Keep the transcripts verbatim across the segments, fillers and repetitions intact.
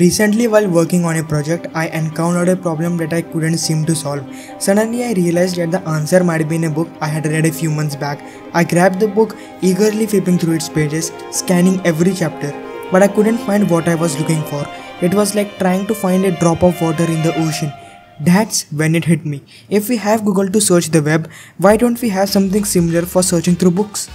Recently, while working on a project, I encountered a problem that I couldn't seem to solve. Suddenly, I realized that the answer might be in a book I had read a few months back. I grabbed the book, eagerly flipping through its pages, scanning every chapter, but I couldn't find what I was looking for. It was like trying to find a drop of water in the ocean. That's when it hit me. If we have Google to search the web, why don't we have something similar for searching through books?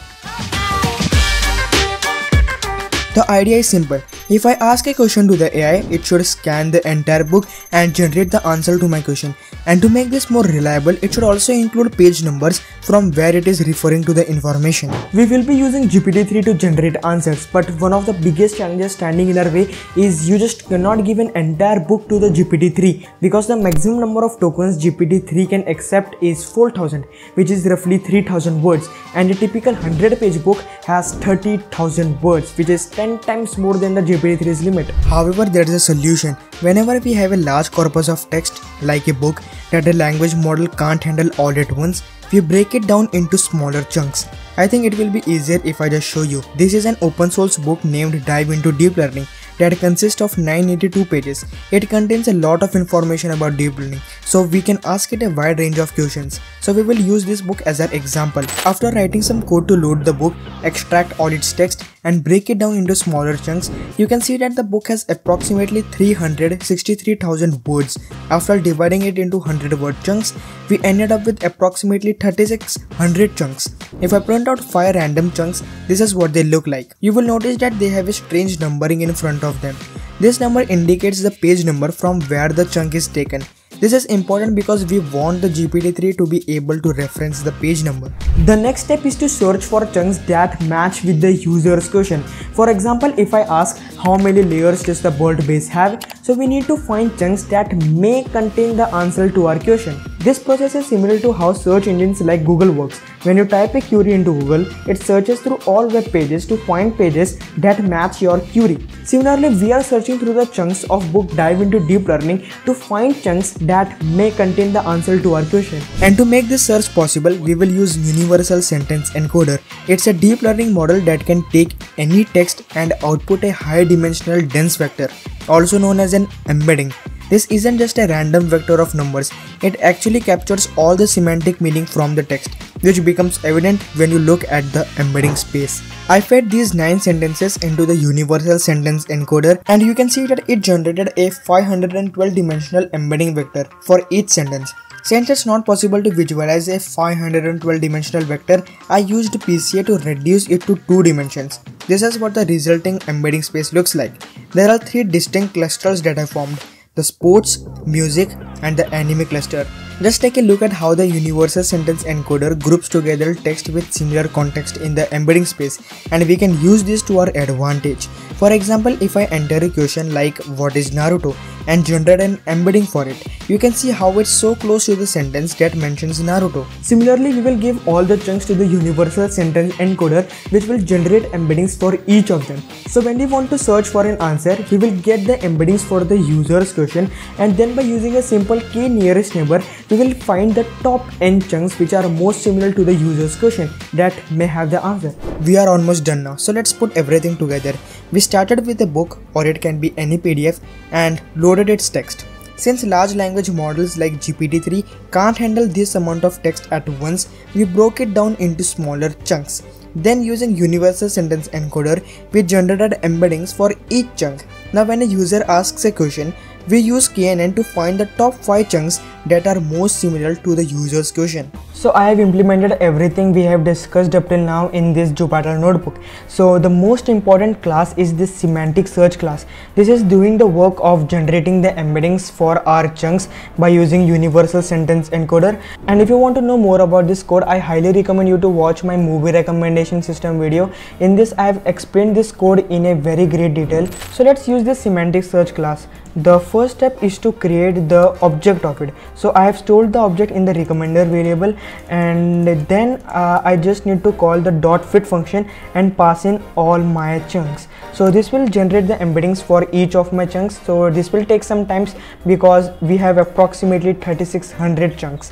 The idea is simple. If I ask a question to the A I, it should scan the entire book and generate the answer to my question. And to make this more reliable, it should also include page numbers from where it is referring to the information. We will be using G P T three to generate answers, but one of the biggest challenges standing in our way is you just cannot give an entire book to the G P T three because the maximum number of tokens G P T three can accept is four thousand, which is roughly three thousand words, and a typical hundred page book has thirty thousand words, which is ten times more than the G P T three's limit. However, there is a solution. Whenever we have a large corpus of text, like a book, that a language model can't handle all at once, we break it down into smaller chunks. I think it will be easier if I just show you. This is an open source book named Dive into Deep Learning that consists of nine hundred eighty-two pages. It contains a lot of information about deep learning, so we can ask it a wide range of questions. So we will use this book as our example. After writing some code to load the book, extract all its text and break it down into smaller chunks, you can see that the book has approximately three hundred sixty-three thousand words. After dividing it into one hundred word chunks, we ended up with approximately thirty-six hundred chunks. If I print out five random chunks, this is what they look like. You will notice that they have a strange numbering in front of them. This number indicates the page number from where the chunk is taken. This is important because we want the G P T three to be able to reference the page number. The next step is to search for chunks that match with the user's question. For example, if I ask how many layers does the BERT base have, so we need to find chunks that may contain the answer to our question. This process is similar to how search engines like Google works. When you type a query into Google, it searches through all web pages to find pages that match your query. Similarly, we are searching through the chunks of book Dive into Deep Learning to find chunks that may contain the answer to our question. And to make this search possible, we will use Universal Sentence Encoder. It's a deep learning model that can take any text and output a high-dimensional dense vector, also known as an embedding. This isn't just a random vector of numbers, it actually captures all the semantic meaning from the text, which becomes evident when you look at the embedding space. I fed these nine sentences into the Universal Sentence Encoder, and you can see that it generated a five hundred twelve dimensional embedding vector for each sentence. Since it's not possible to visualize a five hundred twelve dimensional vector, I used P C A to reduce it to two dimensions. This is what the resulting embedding space looks like. There are three distinct clusters that I formed: the sports, music, and the anime cluster. Just take a look at how the Universal Sentence Encoder groups together text with similar context in the embedding space, and we can use this to our advantage. For example, if I enter a question like "What is Naruto?" and generate an embedding for it, you can see how it's so close to the sentence that mentions Naruto. Similarly, we will give all the chunks to the Universal Sentence Encoder, which will generate embeddings for each of them. So when we want to search for an answer, we will get the embeddings for the user's question, and then by using a simple k nearest neighbor, we will find the top n chunks which are most similar to the user's question that may have the answer. We are almost done now, so let's put everything together. We started with a book, or it can be any P D F, and loaded its text. Since large language models like G P T three can't handle this amount of text at once, we broke it down into smaller chunks. Then, using Universal Sentence Encoder, we generated embeddings for each chunk. Now, when a user asks a question, we use K N N to find the top five chunks that are most similar to the user's question. So I have implemented everything we have discussed up till now in this Jupyter notebook. So the most important class is this semantic search class. This is doing the work of generating the embeddings for our chunks by using Universal Sentence Encoder. And if you want to know more about this code, I highly recommend you to watch my movie recommendation system video. In this, I have explained this code in a very great detail. So let's use this semantic search class. The first step is to create the object of it. So I have stored the object in the recommender variable, and then uh, I just need to call the dot fit function and pass in all my chunks. So this will generate the embeddings for each of my chunks. So this will take some time because we have approximately thirty-six hundred chunks.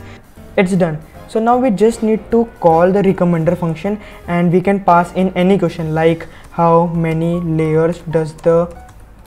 It's done. So now we just need to call the recommender function, and we can pass in any question like how many layers does the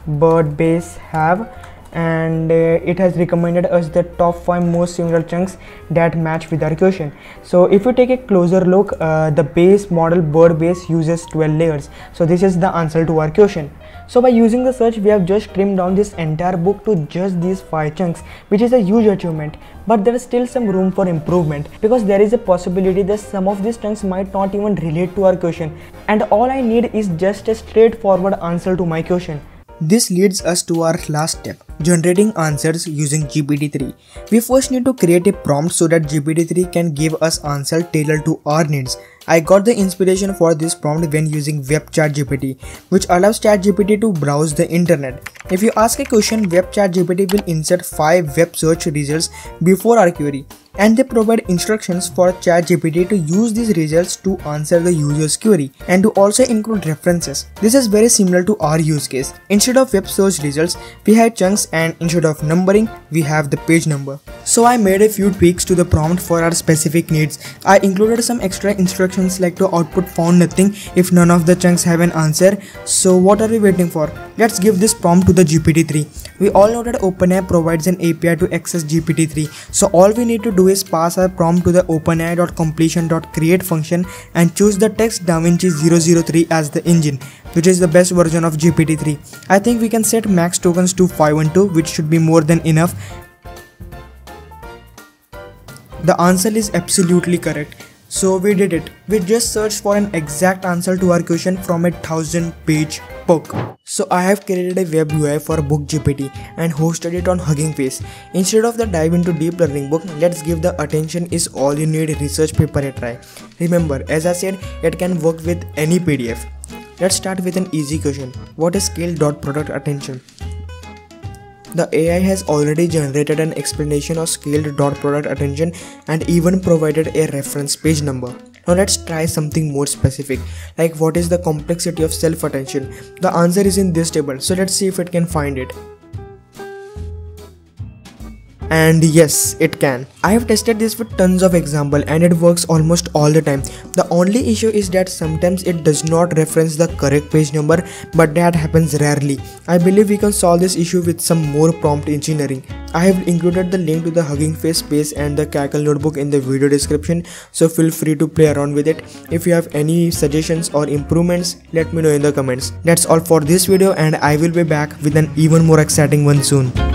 BERT base have, and uh, it has recommended us the top five most similar chunks that match with our question. So if you take a closer look, uh, the base model BERT base uses twelve layers. So this is the answer to our question. So by using the search, we have just trimmed down this entire book to just these five chunks, which is a huge achievement, but there is still some room for improvement, because there is a possibility that some of these chunks might not even relate to our question, and all I need is just a straightforward answer to my question. This leads us to our last step, generating answers using G P T three. We first need to create a prompt so that G P T three can give us answers tailored to our needs. I got the inspiration for this prompt when using WebChatGPT, which allows ChatGPT to browse the internet. If you ask a question, WebChatGPT will insert five web search results before our query, and they provide instructions for ChatGPT to use these results to answer the user's query and to also include references. This is very similar to our use case. Instead of web search results, we had chunks, and instead of numbering, we have the page number. So I made a few tweaks to the prompt for our specific needs. I included some extra instructions like to output found nothing if none of the chunks have an answer. So what are we waiting for? Let's give this prompt to the G P T three. We all know that OpenAI provides an A P I to access G P T three. So all we need to do is pass our prompt to the OpenAI.completion.create function and choose the text DaVinci zero zero three as the engine, which is the best version of G P T three. I think we can set max tokens to five hundred twelve, which should be more than enough. The answer is absolutely correct. So we did it. We just searched for an exact answer to our question from a thousand page book. So I have created a web U I for BookGPT and hosted it on Hugging Face. Instead of the Dive into Deep Learning book, let's give the Attention is All You Need research paper a try. Remember, as I said, it can work with any P D F. Let's start with an easy question. What is scale dot product attention? The A I has already generated an explanation of scaled dot product attention and even provided a reference page number. Now let's try something more specific, like what is the complexity of self-attention? The answer is in this table, so let's see if it can find it. And yes, it can. I have tested this with tons of examples and it works almost all the time. The only issue is that sometimes it does not reference the correct page number, but that happens rarely. I believe we can solve this issue with some more prompt engineering. I have included the link to the Hugging Face page and the Cackle notebook in the video description, so feel free to play around with it. If you have any suggestions or improvements, let me know in the comments. That's all for this video, and I will be back with an even more exciting one soon.